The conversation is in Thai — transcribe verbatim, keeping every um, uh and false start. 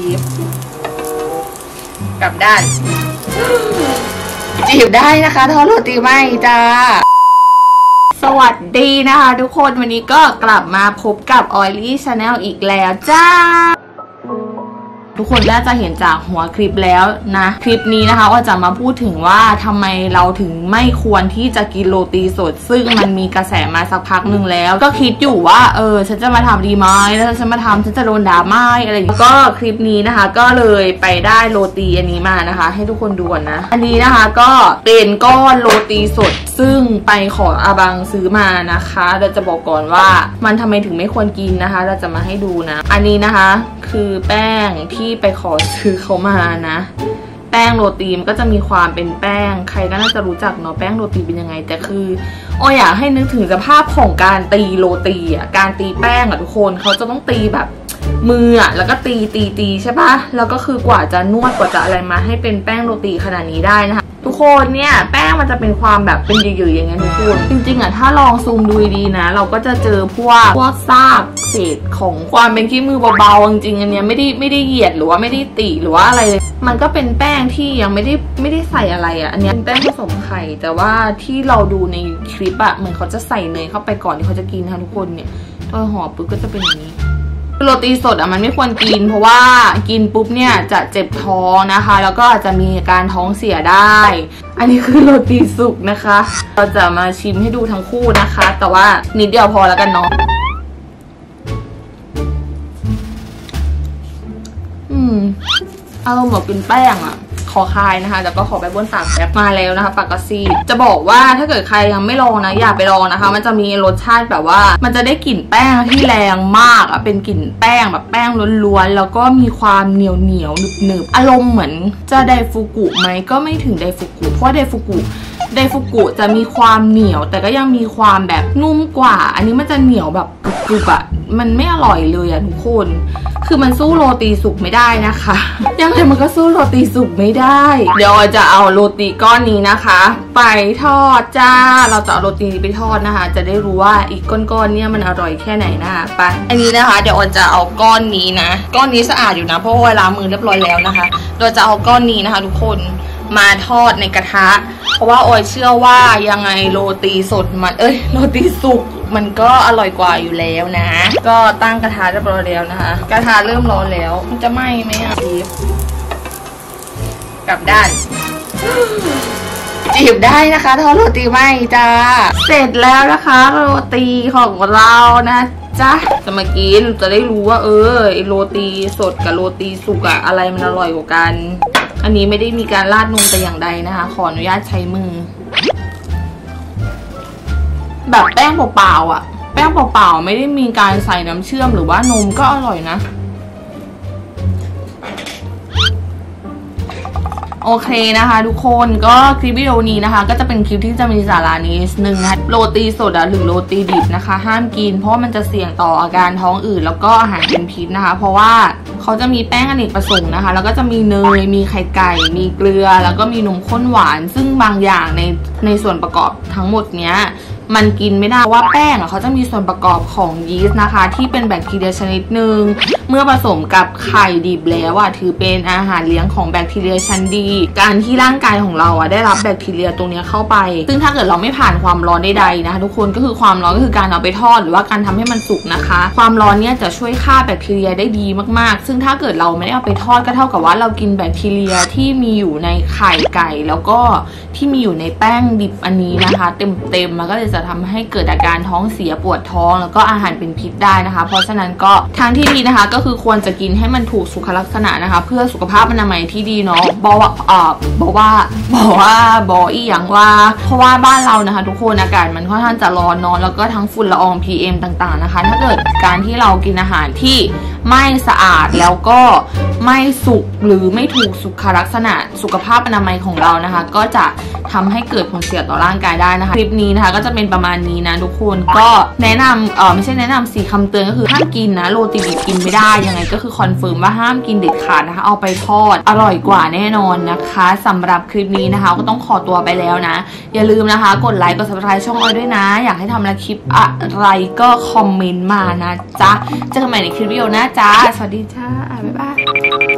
จีบกลับด้านจีบได้นะคะทอดโรตีไหมจ้าสวัสดีนะคะทุกคนวันนี้ก็กลับมาพบกับ Oily Channel อีกแล้วจ้าทุกคนน่าจะเห็นจากหัวคลิปแล้วนะคลิปนี้นะคะก็จะมาพูดถึงว่าทำไมเราถึงไม่ควรที่จะกินโรตีสดซึ่งมันมีกระแสมาสักพักหนึ่งแล้วก็คิดอยู่ว่าเออฉันจะมาทำดีไหมแล้วฉันมาทำฉันจะโดนด่าไหมอะไรอย่างเงี้ยก็คลิปนี้นะคะก็เลยไปได้โรตีอันนี้มานะคะให้ทุกคนดูก่อนนะอันนี้นะคะก็เป็นก้อนโรตีสดซึ่งไปขออาบังซื้อมานะคะเราจะบอกก่อนว่ามันทำไมถึงไม่ควรกินนะคะเราจะมาให้ดูนะอันนี้นะคะคือแป้งที่ไปขอซื้อเขามานะแป้งโรตีมันก็จะมีความเป็นแป้งใครก็น่าจะรู้จักเนาะแป้งโรตีเป็นยังไงแต่คืออ้อยอยากให้นึกถึงสภาพของการตีโรตีอ่ะการตีแป้งอ่ะทุกคนเขาจะต้องตีแบบมืออ่ะแล้วก็ตีตีตีใช่ปะแล้วก็คือกว่าจะนวดกว่าจะอะไรมาให้เป็นแป้งโรตีขนาดนี้ได้นะคะทุกคนเนี่ยแป้งมันจะเป็นความแบบเป็นหยื่อๆอย่างเงี้ยทุกคนจริงๆอ่ะถ้าลองซูมดูดีนะเราก็จะเจอพวกพวกซากเศษของความเป็นขี้มือเบาๆจริงๆอันเนี้ยไม่ได้ไม่ได้เหยียดหรือว่าไม่ได้ตีหรือว่าอะไรเลยมันก็เป็นแป้งที่ยังไม่ได้ไม่ได้ใส่อะไรอ่ะอันเนี้ยเป็นแป้งผสมไข่แต่ว่าที่เราดูในคลิปอ่ะเหมือนเขาจะใส่เนยเข้าไปก่อนที่เขาจะกินค่ะทุกคนเนี่ยตอนห่อปุ๊บก็จะเป็นอย่างนี้โรตีสดอ่ะมันไม่ควรกินเพราะว่ากินปุ๊บเนี่ยจะเจ็บท้องนะคะแล้วก็อาจจะมีการท้องเสียได้อันนี้คือโรตีสุกนะคะเราจะมาชิมให้ดูทั้งคู่นะคะแต่ว่านิดเดียวพอแล้วกันเนาะอืมอารมณ์แบบกินแป้งอ่ะขอคายนะคะแล้วก็ขอไปบนปากแป๊บมาแล้วนะคะปากกาซีจะบอกว่าถ้าเกิดใครยังไม่ลองนะอย่าไปลองนะคะมันจะมีรสชาติแบบว่ามันจะได้กลิ่นแป้งที่แรงมากอ่ะเป็นกลิ่นแป้งแบบแป้งล้วนๆแล้วก็มีความเหนียวเหนียวหนึบหนึบอารมณ์เหมือนจะไดฟุกุไหมก็ไม่ถึงไดฟุกุเพราะไดฟุกุไดฟุกุจะมีความเหนียวแต่ก็ยังมีความแบบนุ่มกว่าอันนี้มันจะเหนียวแบบกรุบๆอ่ะมันไม่อร่อยเลยอ่ะทุกคนคือมันสู้โรตีสุกไม่ได้นะคะยังไงมันก็สู้โรตีสุกไม่ได้เดี๋ยวจะเอาโรตีก้อนนี้นะคะไปทอดจ้าเราจะเอาโรตีไปทอดนะคะจะได้รู้ว่าอีกก้อนๆเนี่ยมันอร่อยแค่ไหนนะคะไปอันนี้นะคะเดี๋ยวออนจะเอาก้อนนี้นะก้อนนี้สะอาดอยู่นะเพราะว่าล้างมือเรียบร้อยแล้วนะคะเราจะเอาก้อนนี้นะคะทุกคนมาทอดในกระทะเพราะว่าออยเชื่อว่ายังไงโรตีสดมันเอ้ยโรตีสุกมันก็อร่อยกว่าอยู่แล้วนะก็ตั้งกระทะเรียบร้อยแล้วนะคะกระทะเริ่มร้อนแล้วมันจะไหม้ไหมอ่ะจีบกลับด้านจีบได้นะคะทอดโรตีไหมจ้าเสร็จแล้วนะคะโรตีของเรานะจ้าจะมากินจะได้รู้ว่าเออโรตีสดกับโรตีสุกอะอะไรมันอร่อยกว่ากันอันนี้ไม่ได้มีการราดนมแต่อย่างใดนะคะขออนุญาตใช้มือแบบแป้งเปล่าๆอ่ะแป้งเปล่าๆไม่ได้มีการใส่น้ำเชื่อมหรือว่านมก็อร่อยนะโอเคนะคะทุกคนก็คลิปวิดีโอนี้นะคะก็จะเป็นคลิปที่จะมีสาระนิดนึงนะคะโรตีสดหรือโรตีดิบนะคะห้ามกินเพราะมันจะเสี่ยงต่ออาการท้องอืดแล้วก็อาหารเป็นพิษนะคะเพราะว่าเขาจะมีแป้งอเนกประสงค์นะคะแล้วก็จะมีเนยมีไข่ไก่มีเกลือแล้วก็มีนมข้นหวานซึ่งบางอย่างในในส่วนประกอบทั้งหมดเนี้ยมันกินไม่ได้เพราะว่าแป้งอ่ะเขาจะมีส่วนประกอบของยีสต์นะคะที่เป็นแบคทีเรียชนิดหนึ่งเมื่อผสมกับไข่ดิบแล้วอ่ะถือเป็นอาหารเลี้ยงของแบคทีเรียชั้นดีการที่ร่างกายของเราอ่ะได้รับแบคทีเรียตรงนี้เข้าไปซึ่งถ้าเกิดเราไม่ผ่านความร้อนใดๆนะคะทุกคนก็คือความร้อนก็คือการเอาไปทอดหรือว่าการทำให้มันสุกนะคะความร้อนเนี่ยจะช่วยฆ่าแบคทีเรียได้ดีมากๆซึ่งถ้าเกิดเราไม่ได้เอาไปทอดก็เท่ากับว่าเรากินแบคทีเรียที่มีอยู่ในไข่ไก่แล้วก็ที่มีอยู่ในแป้งดิบอันนี้นะคะเต็มๆมันก็เลยจะทำให้เกิดอาการท้องเสียปวดท้องแล้วก็อาหารเป็นพิษได้นะคะเพราะฉะนั้นก็ทางที่ดีนะคะก็คือควรจะกินให้มันถูกสุขลักษณะนะคะเพื่อสุขภาพอนามัยที่ดีเนาะบอกว่าบอกว่าบอกว่าบอกอีอย่างว่าเพราะว่าบ้านเรานะคะทุกคนอากาศมันค่อนข้างจะร้อนเนาะแล้วก็ทั้งฝุ่นละออง พี เอ็ม ต่างๆนะคะถ้าเกิดการที่เรากินอาหารที่ไม่สะอาดแล้วก็ไม่สุกหรือไม่ถูกสุขลักษณะสุขภาพอนามัยของเรานะคะก็จะทำให้เกิดผลเสียต่อร่างกายได้นะคะคลิปนี้นะคะก็จะเป็นประมาณนี้นะทุกคนก็แนะนำเออไม่ใช่แนะนำสี่คำเตือนก็คือห้ามกินนะโรตีดิบกินไม่ได้ยังไงก็คือคอนเฟิร์มว่าห้ามกินเด็ดขาดนะคะเอาไปทอดอร่อยกว่าแน่นอนนะคะสำหรับคลิปนี้นะคะก็ต้องขอตัวไปแล้วนะอย่าลืมนะคะกดไลค์กดซับสไครต์ช่องออยด้วยนะอยากให้ทำละคลิปอะไรก็คอมเมนต์มานะจ๊ะเจอกันใหม่ในคลิปวิดีโอหน้าจ้าสวัสดีจ้าบ๊ายบาย